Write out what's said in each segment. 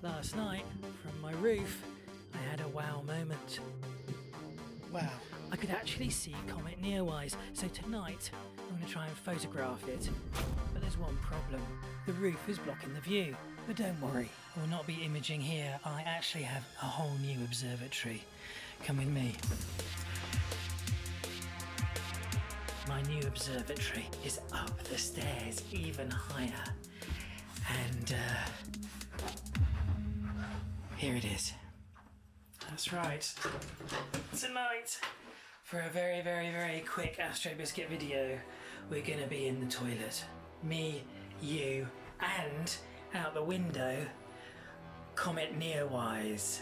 Last night, from my roof, I had a wow moment. Wow. I could actually see Comet Neowise, so tonight I'm going to try and photograph it. But there's one problem. The roof is blocking the view. But don't worry, I will not be imaging here. I actually have a whole new observatory. Come with me. My new observatory is up the stairs, even higher. And here it is. That's right. Tonight, for a very, very, very quick AstroBiscuit video, we're gonna be in the toilet. Me, you, and out the window, Comet Neowise.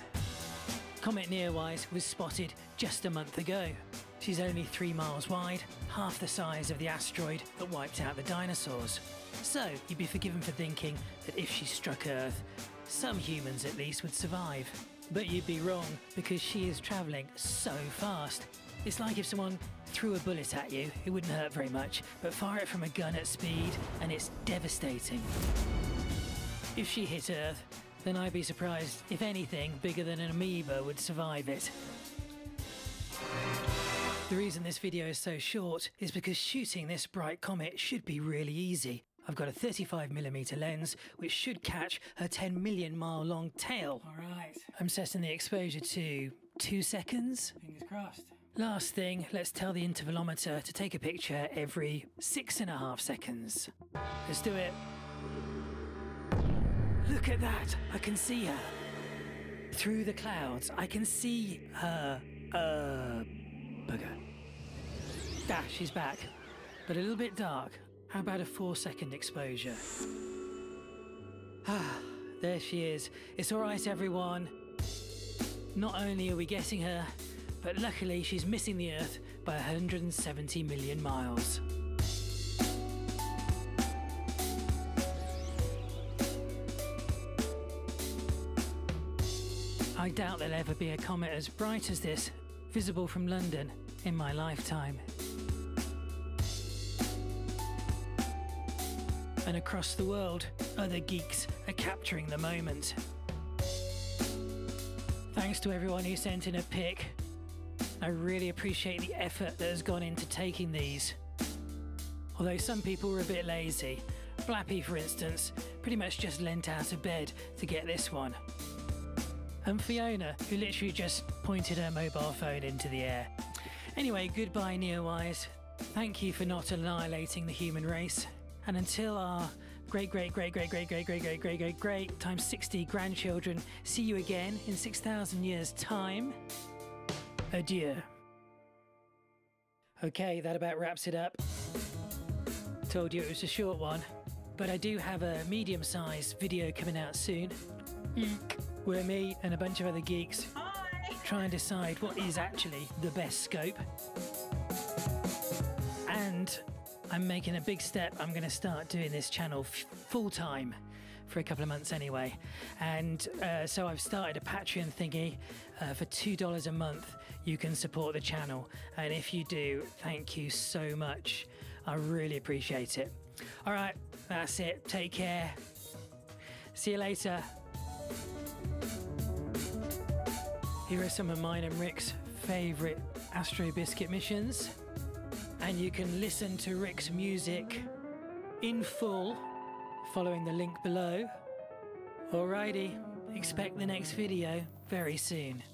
Comet Neowise was spotted just a month ago. She's only 3 miles wide, half the size of the asteroid that wiped out the dinosaurs. So you'd be forgiven for thinking that if she struck Earth, some humans at least would survive. But you'd be wrong, because she is travelling so fast. It's like if someone threw a bullet at you, it wouldn't hurt very much, but fire it from a gun at speed and it's devastating. If she hit Earth, then I'd be surprised if anything bigger than an amoeba would survive it. The reason this video is so short is because shooting this bright comet should be really easy. I've got a 35mm lens, which should catch her 10 million mile long tail. All right. I'm setting the exposure to 2 seconds. Fingers crossed. Last thing, let's tell the intervalometer to take a picture every 6.5 seconds. Let's do it. Look at that, I can see her. Through the clouds, I can see her, bugger. Ah, she's back, but a little bit dark. How about a 4-second exposure? Ah, there she is. It's all right, everyone. Not only are we getting her, but luckily she's missing the Earth by 170 million miles. I doubt there'll ever be a comet as bright as this, visible from London, in my lifetime. And across the world, other geeks are capturing the moment. Thanks to everyone who sent in a pic. I really appreciate the effort that has gone into taking these. Although some people were a bit lazy. Blappy, for instance, pretty much just leant out of bed to get this one. And Fiona, who literally just pointed her mobile phone into the air. Anyway, goodbye Neowise. Thank you for not annihilating the human race. And until our great-great-great-great-great-great-great-great-great-great-times-60 grandchildren see you again in 6,000 years' time, adieu. Okay, that about wraps it up. Told you it was a short one, but I do have a medium-sized video coming out soon. Eek. Where me and a bunch of other geeks try and decide what is actually the best scope. And I'm making a big step. I'm going to start doing this channel full-time for a couple of months anyway. And so I've started a Patreon thingy. For $2 a month, you can support the channel. And if you do, thank you so much. I really appreciate it. All right, that's it. Take care. See you later. Here are some of mine and Rick's favourite AstroBiscuit missions. And you can listen to Rick's music in full following the link below. Alrighty, expect the next video very soon.